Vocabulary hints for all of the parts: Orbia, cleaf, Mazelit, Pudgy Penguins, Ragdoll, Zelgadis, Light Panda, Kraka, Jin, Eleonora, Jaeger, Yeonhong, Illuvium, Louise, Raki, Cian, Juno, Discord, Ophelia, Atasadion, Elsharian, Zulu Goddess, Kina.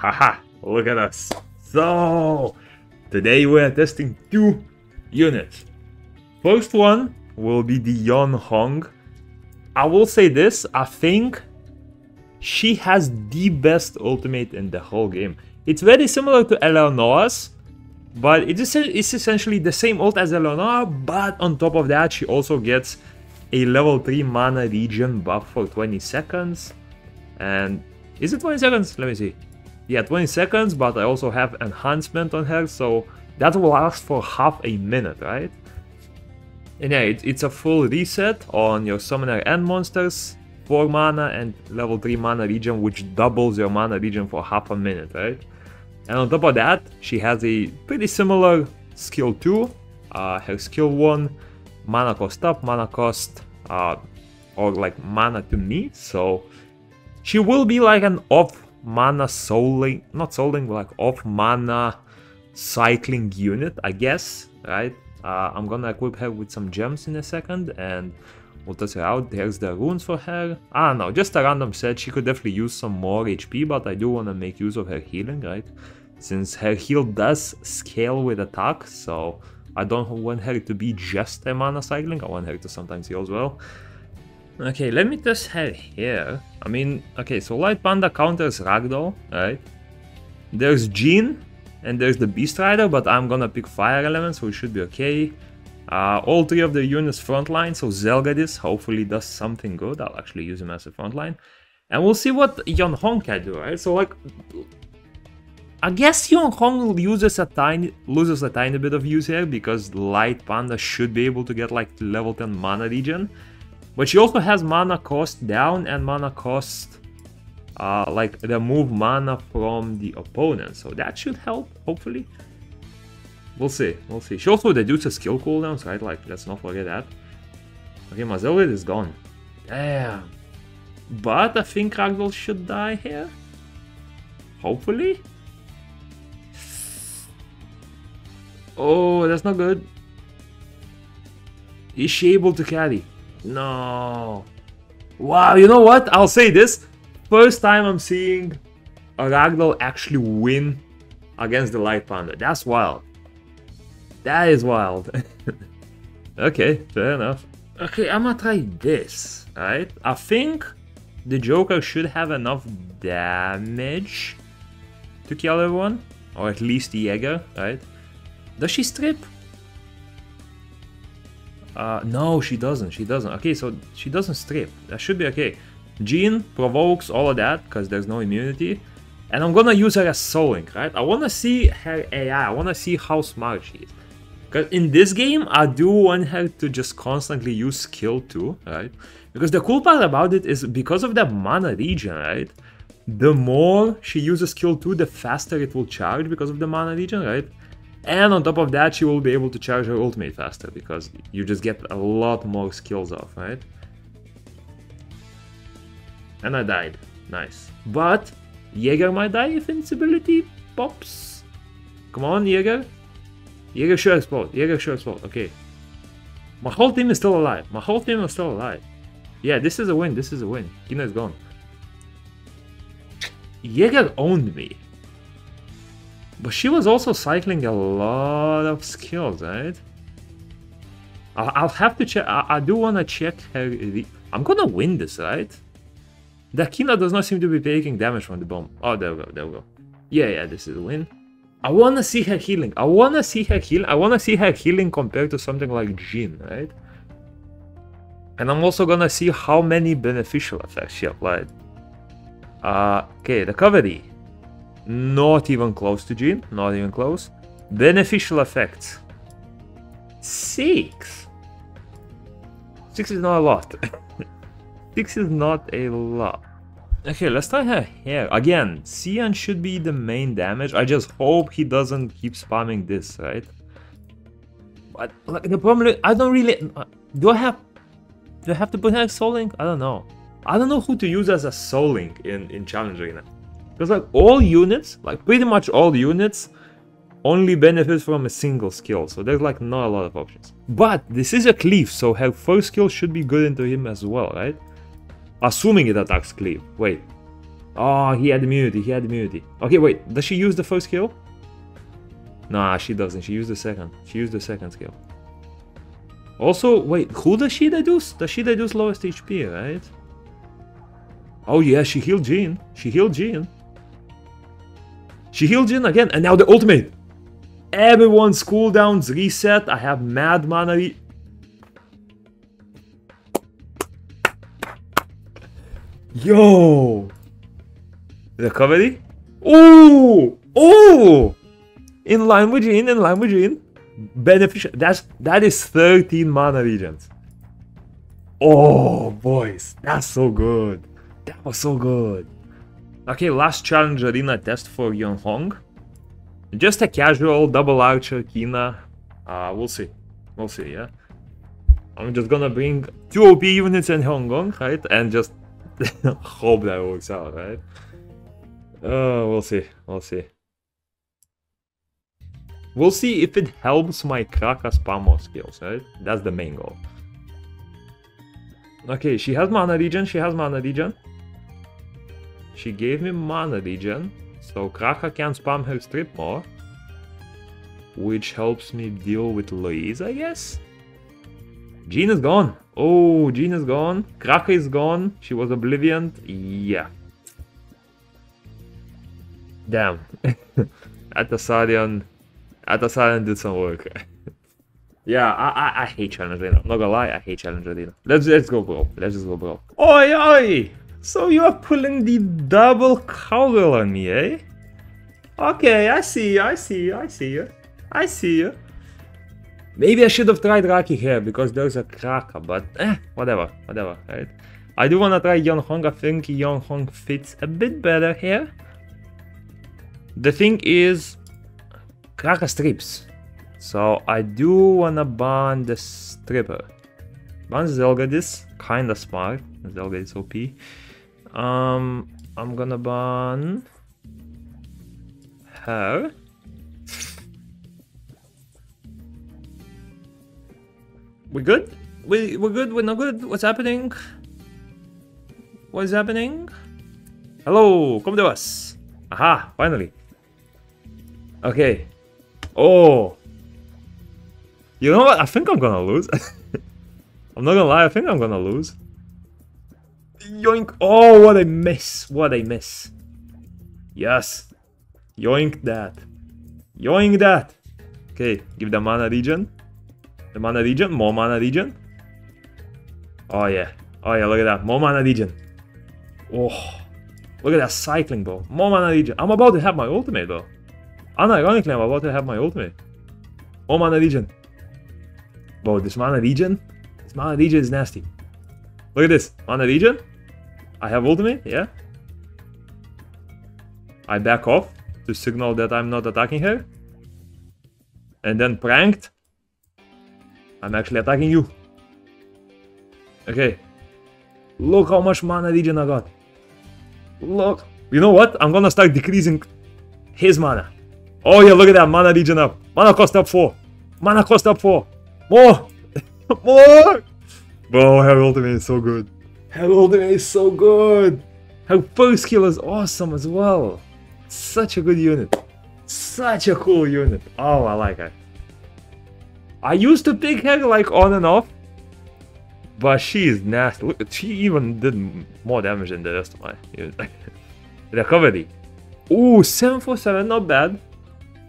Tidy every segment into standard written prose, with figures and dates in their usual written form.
Haha, look at us. So, today we're testing two units. First one will be the Yeonhong. I will say this, I think she has the best ultimate in the whole game. It's very similar to Eleonora's, but it's essentially the same ult as Eleonora, but on top of that she also gets a level 3 mana regen buff for 20 seconds. And is it 20 seconds? Let me see. Yeah, 20 seconds, but I also have enhancement on her, so that will last for half a minute, right? And yeah, it's a full reset on your summoner and monsters, 4 mana and level 3 mana regen, which doubles your mana regen for half a minute, right? And on top of that, she has a pretty similar skill 2, her skill 1, mana cost up, mana cost, or like mana to me, so she will be like an off mana souling, not souling, but like off mana cycling unit, I guess, right? I'm gonna equip her with some gems in a second and we'll test her out. There's the runes for her. I don't know, just a random set. She could definitely use some more HP, but I do want to make use of her healing, right? Since her heal does scale with attack, so I don't want her to be just a mana cycling. I want her to sometimes heal as well. Okay, let me test her here. I mean, okay, so Light Panda counters Ragdoll, right? There's Jin. And there's the Beast Rider, but I'm gonna pick Fire Element, so it should be okay. All three of the units frontline, so Zelgadis hopefully does something good. I'll actually use him as a frontline. And we'll see what Yeonhong can do, right? So like, I guess Yeonhong loses a tiny bit of use here, because Light Panda should be able to get like level 10 mana regen. But she also has mana cost down and mana cost... like remove mana from the opponent, so that should help, hopefully. We'll see, we'll see. She also reduces skill cooldowns, right? Like, let's not forget that. Okay, Mazelit is gone. Damn. But I think Ragdoll should die here. Hopefully. Oh, that's not good. Is she able to carry? No. Wow, you know what? I'll say this. First time I'm seeing a Ragdoll actually win against the Light Panda. That's wild. That is wild. Okay, fair enough. Okay, I'm gonna try this, right? I think the Joker should have enough damage to kill everyone. Or at least the Jaeger, right? Does she strip? No, she doesn't. She doesn't. Okay, so she doesn't strip. That should be okay. Jin provokes all of that, because there's no immunity. And I'm gonna use her as sewing, right? I wanna see her AI, I wanna see how smart she is. Because in this game, I do want her to just constantly use skill too, right? Because the cool part about it is, because of that mana regen, right? The more she uses skill 2, the faster it will charge because of the mana regen, right? And on top of that, she will be able to charge her ultimate faster, because you just get a lot more skills off, right? And I died. Nice. But Jaeger might die if invincibility pops. Come on, Jaeger. Jaeger should explode. Jaeger should explode. Okay. My whole team is still alive. My whole team is still alive. Yeah, this is a win. This is a win. Kina is gone. Jaeger owned me. But she was also cycling a lot of skills, right? I'll have to check. I do want to check her. I'm gonna win this, right? The Kina does not seem to be taking damage from the bomb. Oh, there we go, there we go. Yeah, yeah, this is a win. I want to see her healing. I want to see her heal. I want to see her healing compared to something like Jin, right? And I'm also going to see how many beneficial effects she applied. Okay, recovery. Not even close to Jin. Not even close. Beneficial effects. 6. 6 is not a lot. 6 is not a lot. Okay, let's try her here. Again, Cian should be the main damage. I just hope he doesn't keep spamming this, right? But like, the problem is, I don't really... Do I have to put her as souling? I don't know. I don't know who to use as a souling in Challenge Arena. Because like all units, like pretty much all units, only benefit from a single skill. So there's like not a lot of options. But this is a cleaf, so her first skill should be good into him as well, right? Assuming it attacks cleave. Wait, Oh, he had immunity, he had immunity. Okay, wait, does she use the first skill? Nah, she doesn't, she used the second. She used the second skill. Also, wait, who does she deduce? Does she deduce lowest HP, right? Oh yeah, she healed Jin. She healed Jin. She healed Jin again, and now the ultimate! Everyone's cooldowns reset, I have mad mana Yo! Recovery? Ooh! Ooh! In line with Jin, in line with Jin. Beneficial. That is 13 mana regents. Oh, boys. That's so good. That was so good. Okay, last challenge arena test for Yeonhong. Just a casual double archer Kina. We'll see. We'll see, yeah. I'm just gonna bring 2 OP units in Hong Kong, right? And just hope that works out, right? We'll see. We'll see. We'll see if it helps my Kraka spam more skills, right? That's the main goal. Okay, she has mana regen, she has mana regen. She gave me mana regen, so Kraka can spam her strip more. Which helps me deal with Louise, I guess? Jean is gone. Oh, Jean is gone. Kraka is gone. She was oblivion. Yeah. Damn. Atasadion did some work. Yeah, I hate challenge arena. I'm not gonna lie, I hate challenge arena. Let's go, bro. Let's just go, bro. Oi, oi! So you are pulling the double cowgirl on me, eh? Okay, I see you, I see you, I see you. I see you. Maybe I should have tried Raki here, because there's a Kraka, but whatever, whatever, right? I do wanna try Yeonhong. I think Yeonhong fits a bit better here. The thing is, Kraka strips, so I do wanna ban the stripper. Ban Zelgadis, kinda smart. Zelgadis OP. I'm gonna ban her. We good? We're good? We're not good? What's happening? What's happening? Hello, come to us. Aha, finally. Okay. Oh, you know what? I think I'm gonna lose. I'm not gonna lie, I think I'm gonna lose. Yoink! Oh, what a miss! What a miss! Yes! Yoink that! Yoink that! Okay, give the mana regen. The mana regen, more mana regen. Oh yeah. Oh yeah, look at that. More mana regen. Oh, look at that cycling, bro. More mana regen. I'm about to have my ultimate, bro. Unironically, I'm about to have my ultimate. Oh, mana region. Bro, this mana region is nasty. Look at this, mana region. I have ultimate, yeah. I back off to signal that I'm not attacking her. And then pranked. I'm actually attacking you. Okay. Look how much mana region I got. Look. You know what? I'm gonna start decreasing his mana. Oh yeah, look at that, mana region up. Mana cost up 4. Mana cost up 4. More! More! Bro, her ultimate is so good. Her ultimate is so good. Her first skill is awesome as well. Such a good unit. Such a cool unit. Oh, I like her. I used to pick her like on and off. But she is nasty. Look, she even did more damage than the rest of my unit. Recovery. Ooh, 747, not bad.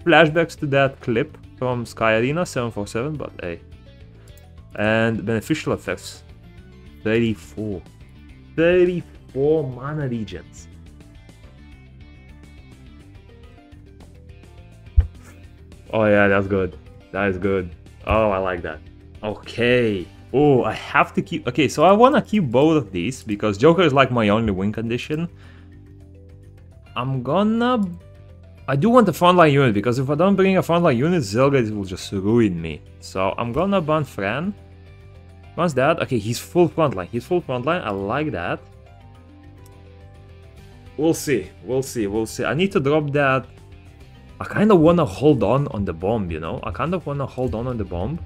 Flashbacks to that clip from Sky Arena, 747, but hey. And beneficial effects, 34. 34 mana regions. Oh yeah, that's good. That is good. Oh, I like that. Okay. Oh, I have to keep... Okay, so I want to keep both of these because Joker is like my only win condition. I'm gonna... I do want a frontline unit, because if I don't bring a frontline unit, Zelgadis will just ruin me. So I'm gonna ban Fran. Once that, okay, he's full frontline. He's full frontline. I like that. We'll see. We'll see. We'll see. I need to drop that. I kind of want to hold on the bomb, you know? I kind of want to hold on the bomb.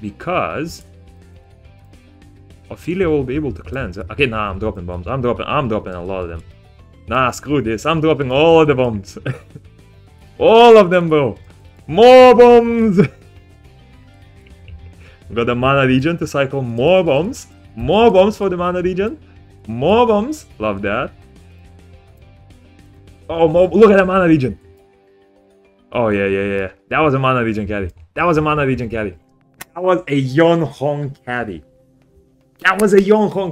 Because Ophelia will be able to cleanse. Okay, nah, I'm dropping bombs. I'm dropping a lot of them. Nah, screw this. I'm dropping all of the bombs. All of them, bro. More bombs. Got the mana region to cycle more bombs. More bombs for the mana region. More bombs. Love that. Oh, more, look at that mana region. Oh, yeah. That was a mana region carry. That was a Yeonhong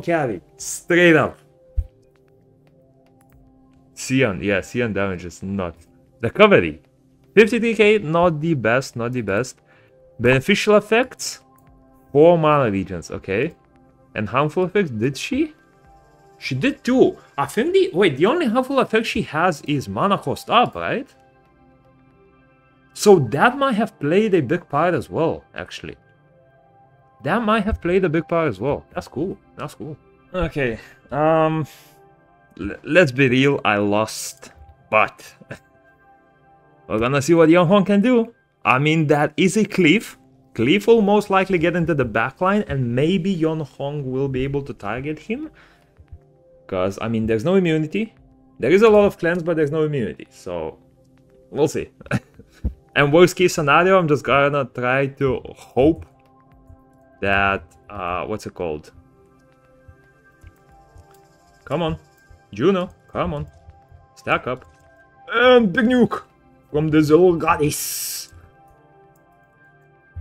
carry. Straight up. Cian, yeah, Cian damage is nuts. Recovery. 53k, not the best, Beneficial effects, 4 mana regions, okay. And harmful effects, did she? She did too. I think the, wait, the only harmful effect she has is mana cost up, right? So that might have played a big part as well, actually. That's cool, Okay, let's be real, I lost, but we're gonna see what Yeonhong can do. I mean, that is a cleaf. Cleaf will most likely get into the backline, and maybe Yeonhong will be able to target him. Because, I mean, there's no immunity. There is a lot of cleanse, but there's no immunity. So, we'll see. And worst case scenario, I'm just gonna try to hope that, what's it called? Come on. Juno, come on. Stack up. And big nuke from the Zulu Goddess.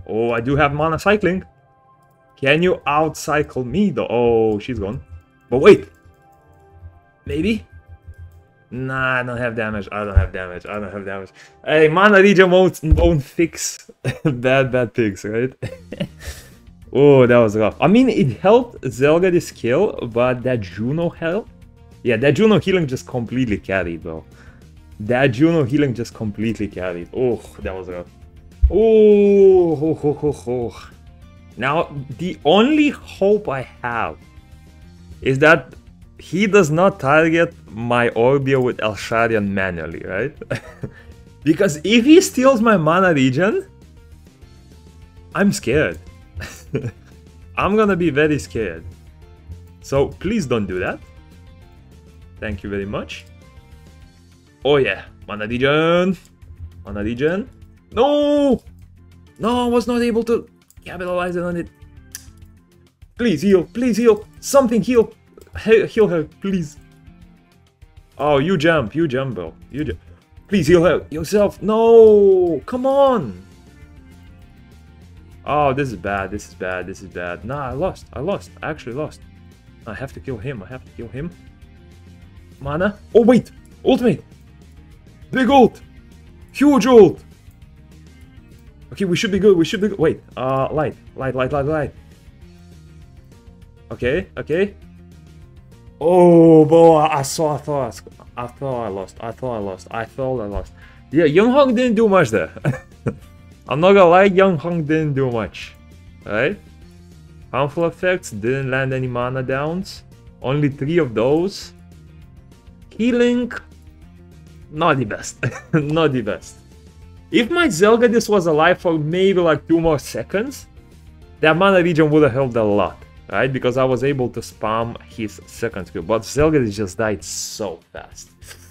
Oh, I do have mana cycling. Can you outcycle me though? Oh, she's gone. But wait. Maybe? Nah, I don't have damage. Hey, mana region won't fix bad pigs, right? Oh, that was rough. I mean, it helped Zelgadis kill, but that Juno help. Yeah, that Juno healing just completely carried, bro. Oh, that was rough. Oh, Now, the only hope I have is that he does not target my Orbia with Elsharian manually, right? Because if he steals my mana region, I'm scared. I'm gonna be very scared. So please don't do that. Thank you very much. Oh yeah, mana region. No! No, I was not able to capitalize on it. Please heal, Something heal. Heal her, please. Oh, you jump, bro. You jump. Please heal her yourself. No, come on. Oh, this is bad. Nah, I lost. I actually lost. I have to kill him. Mana. Oh, wait. Ultimate. Big ult. Huge ult. Okay, we should be good. Wait. Light. Okay. Oh, bro, I thought I lost. Yeah, Yeonhong didn't do much there. I'm not gonna lie, Yeonhong didn't do much. Alright? Harmful effects, didn't land any mana downs. Only 3 of those. Healing, not the best. If my Zelgadis was alive for maybe like 2 more seconds, that mana region would have helped a lot. Right, because I was able to spam his second skill, but Zelgadis just died so fast.